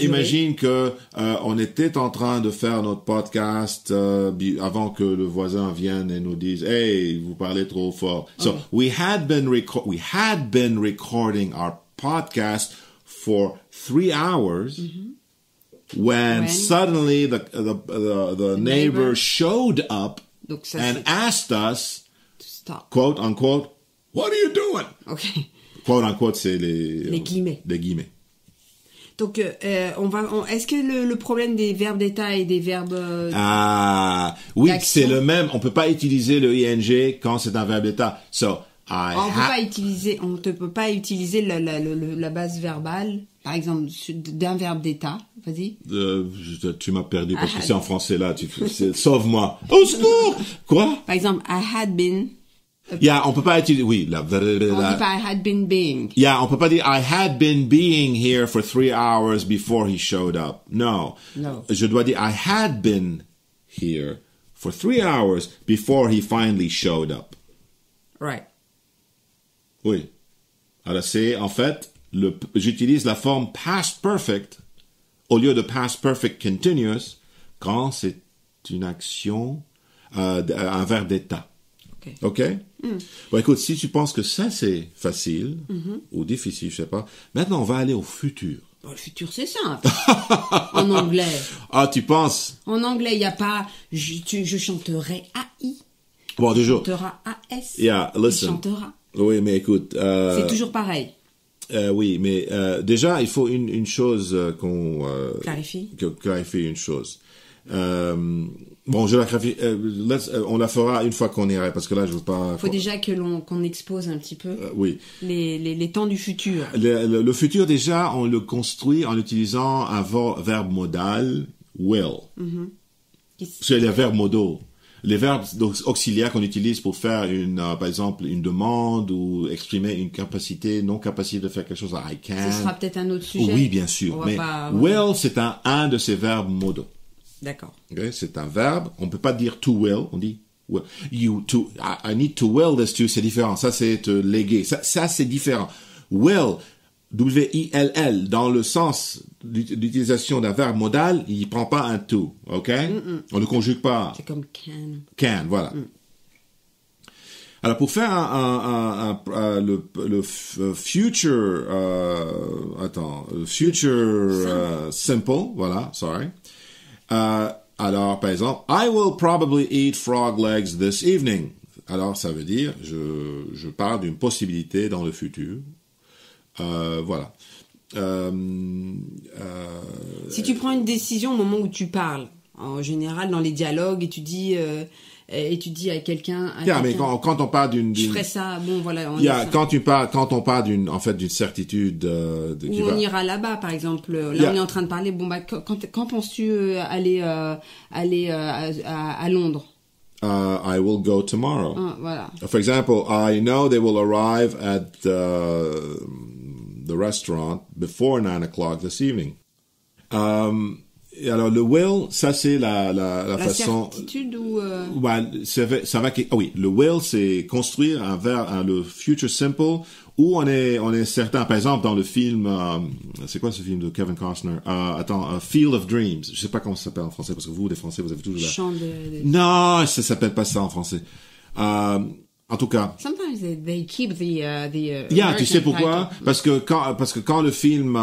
imagine que on était en train de faire notre podcast avant que le voisin vienne et nous dise « Hey, vous parlez trop fort. » Okay. So, we had been recording our podcast for 3 hours when suddenly the neighbor showed up and asked us, quote unquote, What are you doing? Okay. Quote unquote, c'est les guillemets. Donc, est-ce que le problème des verbes d'état et des verbes oui, c'est le même. On peut pas utiliser le ing quand c'est un verbe d'état. So, on ne peut pas utiliser la base verbale, par exemple, d'un verbe d'état. Vas-y. Tu m'as perdu parce que c'est en français là. Sauve-moi. Au secours. Quoi? Par exemple, I had been. On peut pas utiliser, oui, là. On dit pas I had been being. On peut pas dire I had been being here for 3 hours before he showed up. No. No. Je dois dire I had been here for 3 hours before he finally showed up. Right. Oui. Alors c'est, en fait, j'utilise la forme past perfect au lieu de past perfect continuous quand c'est une action, un verbe d'état. OK? Bon, écoute, si tu penses que ça, c'est facile ou difficile, je sais pas. Maintenant, on va aller au futur. Bon, le futur, c'est simple. En anglais. Ah, tu penses? En anglais, il n'y a pas « je chanterai AI ». Bon, toujours. « Je chanterai AS ». Yeah, listen. « Je chanterai ». Oui, mais écoute... c'est toujours pareil. Oui, mais déjà, il faut une chose qu'on... clarifie. Clarifie une chose. Bon, je la clarifie, on la fera une fois qu'on irait, parce que là, je veux pas... Il faut déjà que qu'on expose un petit peu oui. Les temps du futur. Le futur, déjà, on le construit en utilisant un verbe modal, will. C'est les verbes modaux. Les verbes auxiliaires qu'on utilise pour faire, par exemple, une demande ou exprimer une capacité, non-capacité de faire quelque chose. I can. Ce sera peut-être un autre sujet. Oui, bien sûr. Mais will, c'est un de ces verbes modaux. D'accord. Okay, c'est un verbe. On ne peut pas dire to will. On dit will. I need to will this to. C'est différent. Ça, c'est te léguer. Ça c'est différent. Will, W-I-L-L, dans le sens d'utilisation d'un verbe modal, il ne prend pas un to. OK? On ne conjugue pas. C'est comme can. Can, voilà. Alors, pour faire le future... future simple. Voilà, sorry. Alors, par exemple, I will probably eat frog legs this evening. Alors, ça veut dire, je parle d'une possibilité dans le futur. Voilà. Si tu prends une décision au moment où tu parles, en général, dans les dialogues, et tu dis... à quelqu'un. Mais quand on parle d'une. Je ferais ça. Bon, voilà. Quand on parle d'une, en fait, d'une certitude. Où on ira là-bas, par exemple. Là, on est en train de parler. Bon, bah, quand penses-tu aller à Londres? I will go tomorrow. Voilà. For example, I know they will arrive at the restaurant before 9 o'clock this evening. Alors, le will, ça, c'est la façon... La certitude ou... Oui, le will, c'est construire le future simple où on est certain. Par exemple, dans le film... c'est quoi ce film de Kevin Costner? Field of Dreams. Je sais pas comment ça s'appelle en français, parce que vous, les Français, vous avez toujours la... Champ de... Non, ça s'appelle pas ça en français. En tout cas. Sometimes they keep tu sais pourquoi? Parce que quand le film...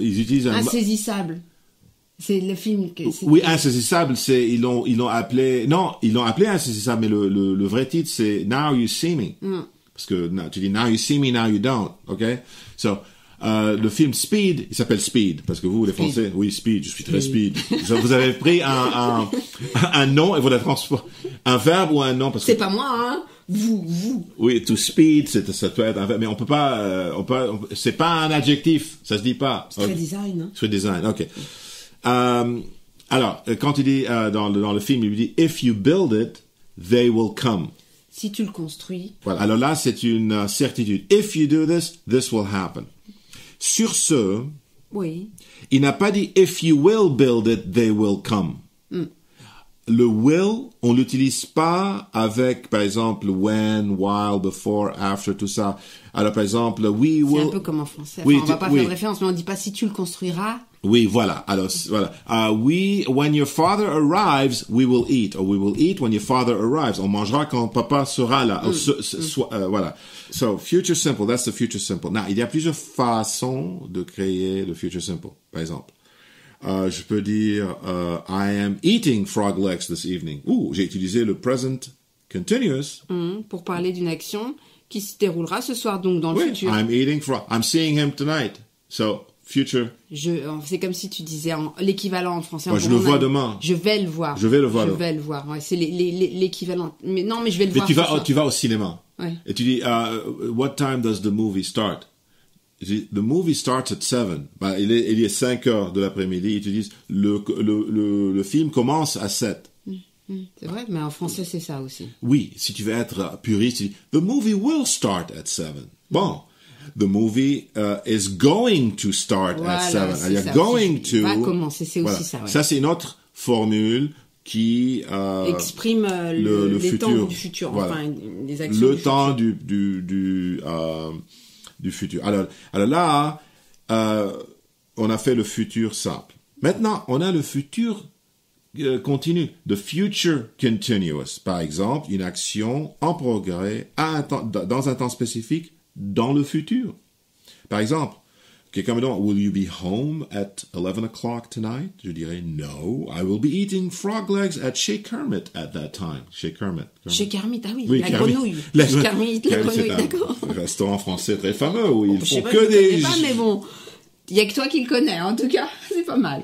ils utilisent un... Insaisissable. C'est le film que... Oui, Insaisissable, ils l'ont appelé... Non, ils l'ont appelé Insaisissable, mais le vrai titre, c'est Now you see me. Parce que tu dis Now you see me, now you don't. OK? So, le film Speed, il s'appelle Speed. Parce que vous, les Français... Oui, Speed, je suis très speed. Vous avez pris un nom et vous l'avez transformé. Un verbe ou un nom. C'est pas moi, hein? Vous. Oui, to speed, ça peut être un verbe. Mais on peut pas... c'est pas un adjectif. Ça se dit pas. C'est très design, hein? C'est design, OK. Alors, quand il dit dans le film, il lui dit « If you build it, they will come ». Si tu le construis. Voilà. Alors là, c'est une certitude. « If you do this, this will happen ». Sur ce, il n'a pas dit « If you will build it, they will come ». Le « will », on ne l'utilise pas avec, par exemple, « when »,« while »,« before »,« after », tout ça. Alors, par exemple, « we will ». C'est un peu comme en français. Enfin, on ne va pas faire de référence, mais on ne dit pas « si tu le construiras ». Oui, voilà. Alors, voilà. When your father arrives, we will eat. Or we will eat when your father arrives. On mangera quand papa sera là. Voilà. So, future simple. That's the future simple. Now, il y a plusieurs façons de créer le future simple. Par exemple, je peux dire, I am eating frog legs this evening. J'ai utilisé le present continuous. Pour parler d'une action qui se déroulera ce soir, donc dans le futur. I'm eating frog. I'm seeing him tonight. So, Future. C'est comme si tu disais l'équivalent en français. Ouais, je le vois demain. Je vais le voir. Je vais le voir. Je vais le voir. Ouais, c'est l'équivalent. Mais non, mais je vais le voir. Tu vas au cinéma. Ouais. Et tu dis, what time does the movie start? The movie starts at 7. Bah, il est 5 heures de l'après-midi. Ils te disent, le film commence à 7. C'est vrai, mais en français, c'est ça aussi. Oui, si tu veux être puriste, tu dis, the movie will start at 7. Bon. The movie is going to start at 7. C'est going to. Va commencer, c'est aussi ça. Ouais. Ça, c'est une autre formule qui exprime le futur. Temps du futur. Voilà. Enfin, les actions. Le du temps futur. Du futur. Alors là, on a fait le futur simple. Maintenant, on a le futur continu. The future continuous. Par exemple, une action en progrès dans un temps spécifique. Dans le futur. Par exemple, quelqu'un me demande, will you be home at 11 o'clock tonight? Je dirais, no, I will be eating frog legs at Chez Kermit at that time. Chez Kermit. Chez Kermit, ah oui, la grenouille. Chez Kermit, la grenouille, d'accord. Un restaurant français très fameux où ils font que des... Je ne sais pas, mais bon, il n'y a que toi qui le connais, en tout cas, c'est pas mal.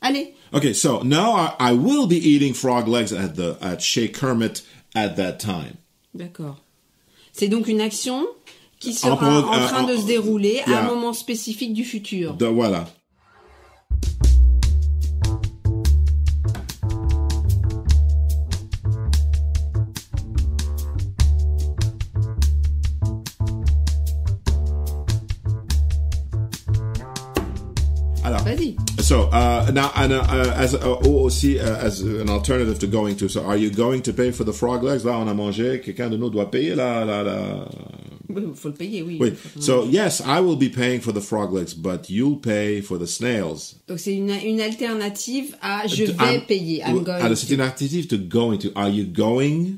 Allez. Okay, so now I will be eating frog legs at Chez Kermit at that time. D'accord. C'est donc une action... qui sera en train de se dérouler à un moment spécifique du futur. Voilà. Alors, vas-y. So, now, as an alternative to going to, so are you going to pay for the frog legs? Là, on a mangé, quelqu'un de nous doit payer la... Faut le payer, oui. Oui. So, yes, I will be paying for the frog legs, but you'll pay for the snails. Donc, c'est une alternative à je vais payer. I'm going to. C'est une alternative to going to. Are you going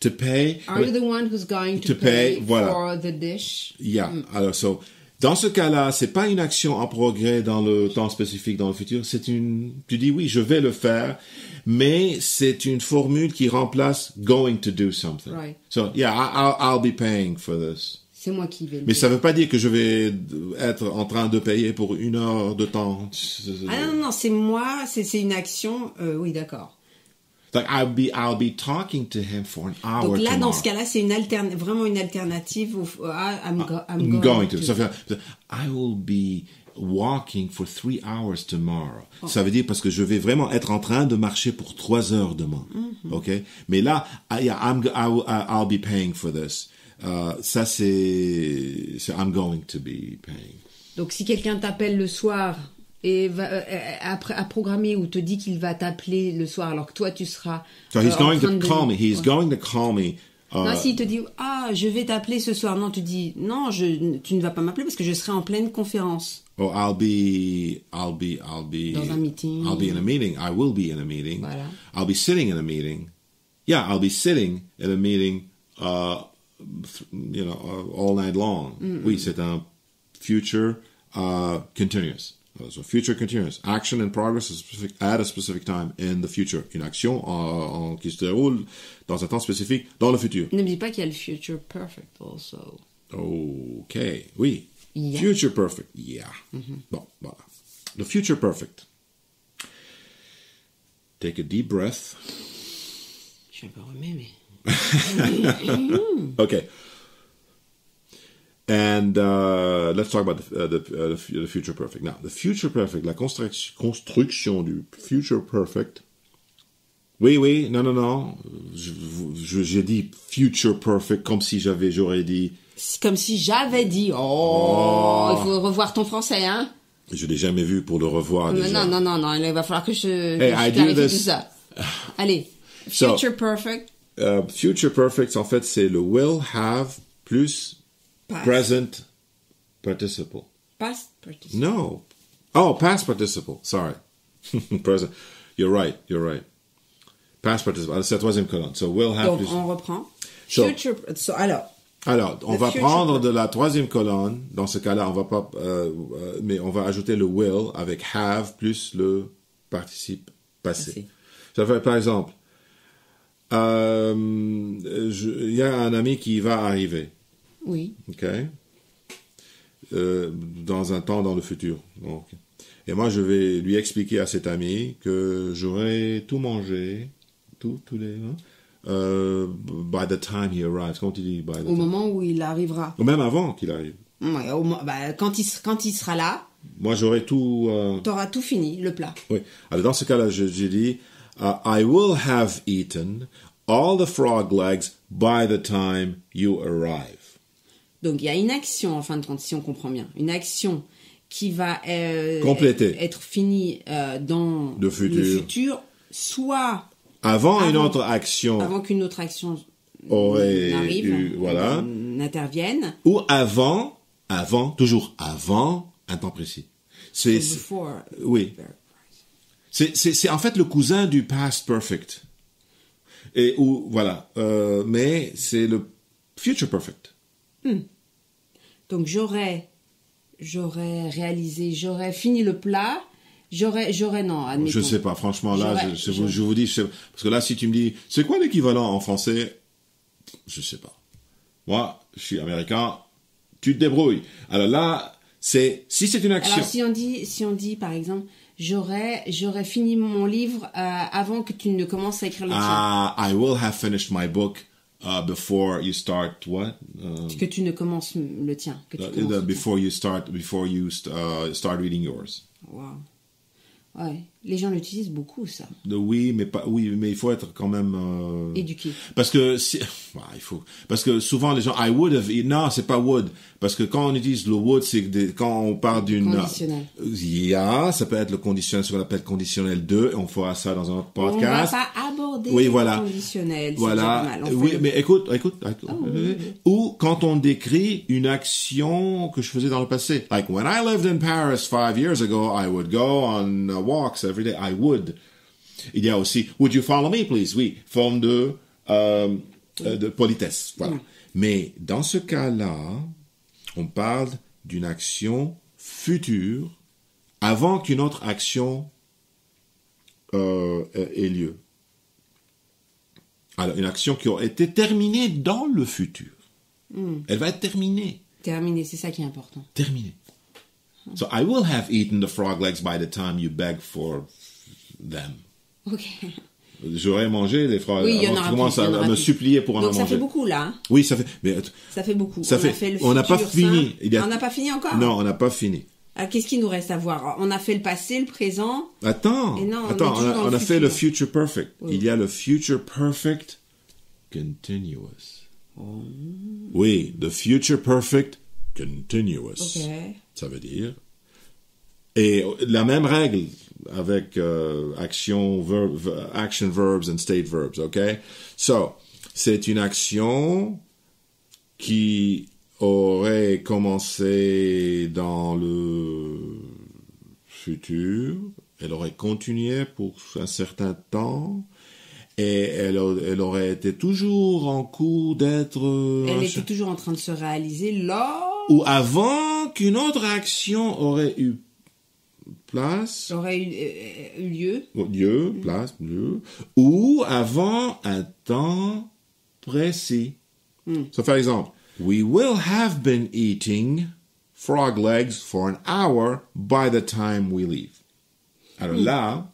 to pay? Are you the one who's going to pay for the dish? Yeah. Alors, so, dans ce cas-là, c'est pas une action en progrès dans le temps spécifique, dans le futur. C'est tu dis oui, je vais le faire, mais c'est une formule qui remplace going to do something. Right. So, yeah, I'll be paying for this. C'est moi qui vais le payer. Mais ça veut pas dire que je vais être en train de payer pour une heure de temps. Ah non, c'est moi, c'est une action, oui, d'accord. Like I'll be talking to him for an hour. Donc là, tomorrow. Dans ce cas-là, c'est vraiment une alternative au I'm going to. Ça veut dire, I will be walking for 3 hours tomorrow. Oh. Ça veut dire parce que je vais vraiment être en train de marcher pour 3 heures demain. Mm-hmm. Ok. Mais là, I'll be paying for this. Ça c'est I'm going to be paying. Donc si quelqu'un t'appelle le soir. Et à programmer ou te dit qu'il va t'appeler le soir alors que toi tu seras. So he's going to call me. He's going to call me. Non, s'il te dit je vais t'appeler ce soir, non, tu dis non, tu ne vas pas m'appeler parce que je serai en pleine conférence. Oh, I'll be dans un meeting. I'll be in a meeting. I will be in a meeting. Voilà. I'll be sitting in a meeting. Yeah, I'll be sitting in a meeting. You know, all night long. Mm-hmm. Oui, c'est un future continuous. So future continuous. Action in progress at a specific time in the future. Une action qui se déroule dans un temps spécifique dans le futur. N'oublie pas qu'il y a le future perfect also. Ok, oui. Yeah. Future perfect, yeah. Mm-hmm. Bon, voilà. The future perfect. Take a deep breath. Je suis un peu remis, mais... Ok. And let's talk about the future perfect. Now, the future perfect, la construction du future perfect. Oui, non. J'ai dit future perfect comme si j'aurais dit... Comme si j'avais dit, il faut revoir ton français, hein? Je l'ai jamais vu pour le revoir déjà. Non, il va falloir que je clarifie tout ça. Allez, future perfect. Future perfect, en fait, c'est le will have plus... Past. Present participle. Past participle. No. Oh, past participle. Sorry. Present. You're right. Past participle. C'est la troisième colonne. So we'll have. Donc, on reprend. Future. So, alors, on va prendre de la troisième colonne. Dans ce cas-là, on va pas. Mais on va ajouter le will avec have plus le participe passé. Ça fait par exemple. Il y a un ami qui va arriver. Oui. Ok. dans un temps dans le futur. Donc, et moi, je vais lui expliquer à cet ami que j'aurai tout mangé, by the time he arrives. Quand il dit by the time. Au moment où il arrivera. Ou même avant qu'il arrive. Ouais, quand il sera là. Moi, j'aurai tout. T'auras tout fini, le plat. Oui. Alors, dans ce cas-là, je dis I will have eaten all the frog legs by the time you arrive. Donc, il y a une action, en fin de compte, si on comprend bien. Une action qui va être finie dans le futur, soit avant une autre action. Avant qu'une autre action n'arrive, voilà, n'intervienne. Ou avant, toujours avant un temps précis. C'est, oui. C'est en fait le cousin du past perfect. Et où, voilà. Mais c'est le future perfect. Hmm. Donc j'aurais réalisé, j'aurais fini le plat. Admettons. Je sais pas, franchement, là, je vous dis, parce que là, si tu me dis, c'est quoi l'équivalent en français? Je sais pas. Moi, je suis américain, tu te débrouilles. Alors là, si c'est une action. Alors, si on dit, par exemple, j'aurais fini mon livre avant que tu ne commences à écrire le tien. I will have finished my book before you start what? Que tu ne commences le tien. Que tu commences before you start reading yours. Wow. Ouais. Les gens l'utilisent beaucoup, ça. Oui, mais il faut être quand même éduqué. Parce que parce que souvent les gens I would have eaten. Non, c'est pas would, parce que quand on utilise le would, c'est quand on parle d'une conditionnel. Yeah, ça peut être le conditionnel, ce qu'on appelle conditionnel 2, on fera ça dans un autre podcast. On va pas aborder le conditionnel. Voilà. Normal, oui, mais écoute. Oh, oui. Ou quand on décrit une action que je faisais dans le passé, like when I lived in Paris 5 years ago, I would go on walks every day. I would. Il y a aussi would you follow me please? Oui, forme de politesse. Voilà. Oui. Mais dans ce cas-là, on parle d'une action future avant qu'une autre action ait lieu. Alors, une action qui a été terminée dans le futur. Mm. Elle va être terminée. Terminée, c'est ça qui est important. Terminée. So I will have eaten the frog legs by the time you beg for them. Okay. J'aurais mangé les frogs. Oui, il y en aura. Tu commences à me supplier pour en manger. Donc ça fait beaucoup là. Oui, ça fait. Mais ça fait beaucoup. On n'a pas fini. On n'a pas fini encore. Non, on n'a pas fini. Ah, qu'est-ce qu'il nous reste à voir? On a fait le passé, le présent. Attends. Et non, on a fait le future perfect. Oui. Il y a le future perfect continuous. Oh. Oui, the future perfect continuous. Okay. Ça veut dire. Et la même règle avec action verbs and state verbs, OK? So, c'est une action qui aurait commencé dans le futur, elle aurait continué pour un certain temps, et elle aurait été toujours en cours d'être... Elle était toujours en train de se réaliser lors... Ou avant qu'une autre action aurait eu place. Aurait eu lieu. Lieu, place, lieu. Ou avant un temps précis. Mm. So, par exemple, we will have been eating frog legs for an hour by the time we leave. Alors là,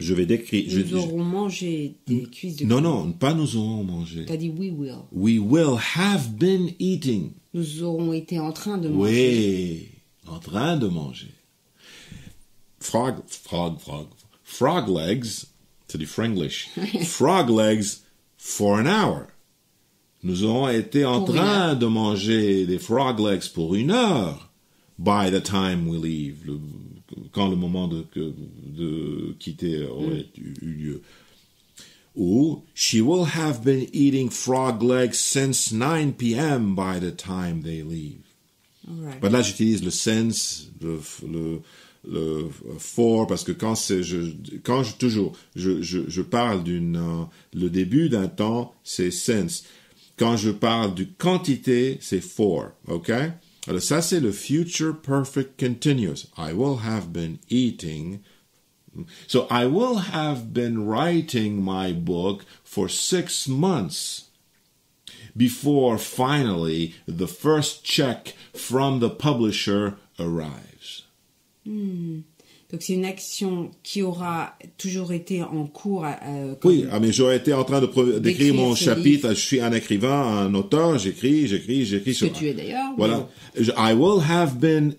je vais décrire. Nous aurons mangé des cuisses de. Non, pas nous aurons mangé. T'as dit we will. We will have been eating. Nous aurons été en train de manger. Oui, en train de manger. Frog. Frog legs, c'est du franglish. Frog legs for an hour. Nous aurons été en train de manger des frog legs pour une heure. By the time we leave. Quand le moment de quitter aurait eu lieu. Ou, she will have been eating frog legs since 9 p.m. by the time they leave. Right. But là, j'utilise le since, le for, parce que quand je parle le début d'un temps, c'est since. Quand je parle du quantité, c'est for. OK? Alors ça, c'est le future perfect continuous. I will have been eating. So I will have been writing my book for 6 months before finally the first check from the publisher arrives. Donc c'est une action qui aura toujours été en cours. Oui, mais j'aurais été en train d'écrire mon chapitre. Je suis un écrivain, un auteur, j'écris. Ce que tu es d'ailleurs. Voilà. I will have been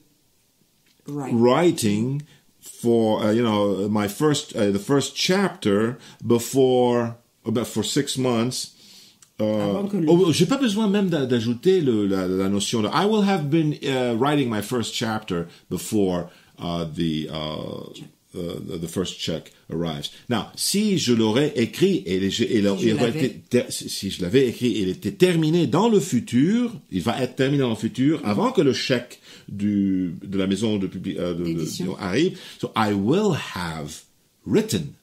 writing for my first the first chapter for 6 months. J'ai pas besoin même d'ajouter la notion de I will have been writing my first chapter before the first check arrives. Now, si je l'aurais écrit et il était terminé dans le futur, il va être terminé dans le futur avant que le chèque de la maison d'édition arrive. So I will have written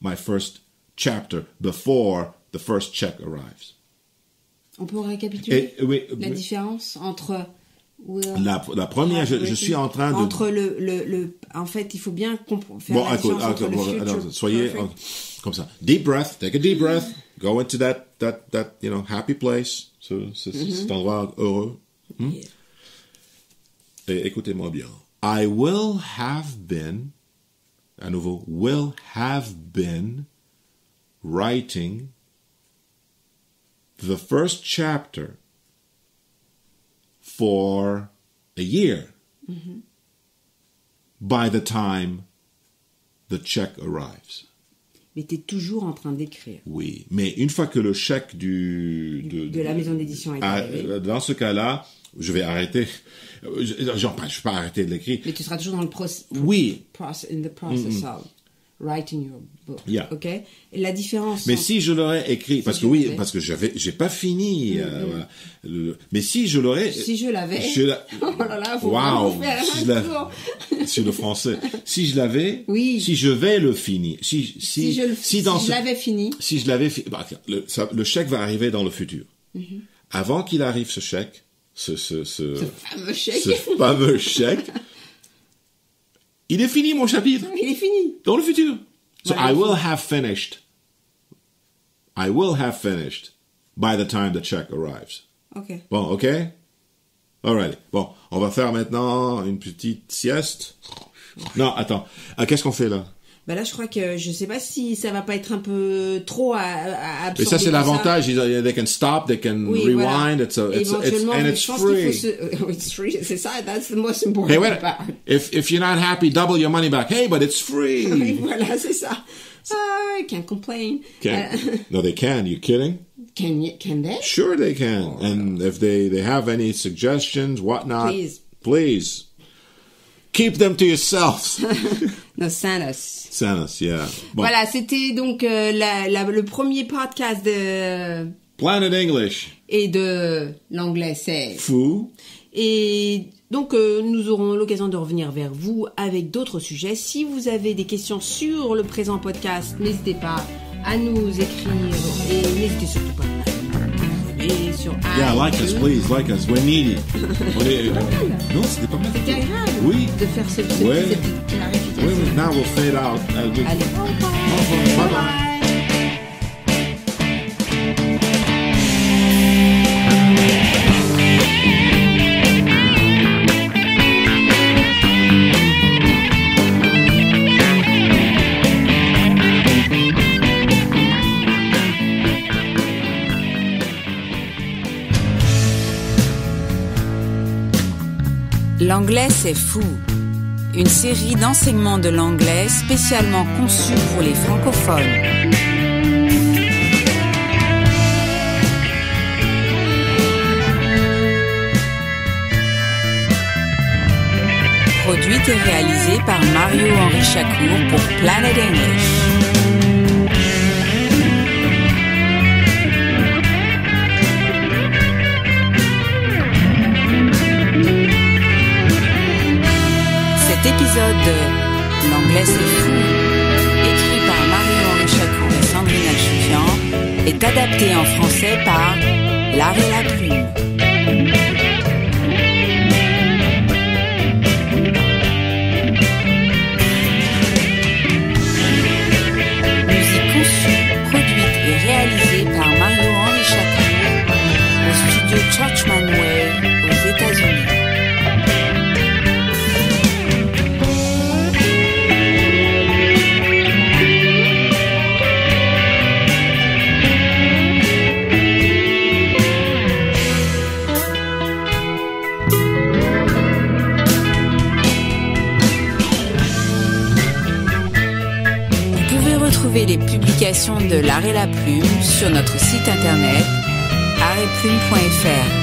my first chapter before the first check arrives. On peut récapituler la différence entre la première, je suis en train de... Entre en fait, il faut bien faire la différence entre le future. Alors, soyez comme ça. Deep breath, take a deep breath, go into that happy place, cet endroit heureux. Yeah. Et écoutez-moi bien. I will have been, à nouveau, will have been writing the first chapter for a year by the time the check arrives. Mais tu es toujours en train d'écrire. Oui, mais une fois que le chèque de la maison d'édition est arrivé. Dans ce cas-là, je vais arrêter. Je ne vais pas arrêter de l'écrire. Mais tu seras toujours dans le process. Oui. In the process of writing your book. Yeah. Okay? La différence. Mais si je l'aurais écrit, parce que j'ai pas fini. Mais si je l'aurais. Si je l'avais. Oh là là, faut wow. C'est le français. Si je l'avais. Oui. Si je vais le finir. Si je l'avais fini. Si je l'avais fini. Bah, le chèque va arriver dans le futur. Avant qu'il arrive ce chèque, ce fameux chèque. Il est fini, mon chapitre. Il est fini. Dans le futur. So I will have finished. I will have finished by the time the check arrives. OK. Bon, OK? All right. Bon, on va faire maintenant une petite sieste. Non, attends. Qu'est-ce qu'on fait là? Ben là, je crois que je sais pas si ça va pas être un peu trop absorbé. Mais ça, c'est l'avantage. They can stop, they can rewind. It's free. It's free. C'est ça. That's the most important part. If you're not happy, double your money back. Hey, but it's free. Oui, voilà, c'est ça. I can't complain. No, they can. You kidding? Can they? Sure, they can. Oh, and if they have any suggestions, whatnot, please. Keep them to yourselves. No, send us. Send us, yeah. Bon. Voilà, c'était donc le premier podcast de Planet English et de l'anglais c'est fou. Et donc nous aurons l'occasion de revenir vers vous avec d'autres sujets. Si vous avez des questions sur le présent podcast, n'hésitez pas à nous écrire et n'hésitez surtout pas à Yeah, like us, please, like us. We're needy. Non, c'était pas mal. C'était agréable. Oui. De faire ce petit. Oui. Oui. Now we'll fade out. Allez, bye bye. Bye bye. L'anglais c'est fou, une série d'enseignements de l'anglais spécialement conçue pour les francophones. Produite et réalisée par Mario-Henri Chacourt pour Planet English. Cet épisode de L'anglais c'est fou, écrit par Marion Réchacourt et Sandrine Alchufian, est adapté en français par L'art et la plume. Musique conçue, produite et réalisée par Mario-Henri Chacourt. Retrouvez les publications de L'Art et la Plume sur notre site internet artetplume.fr.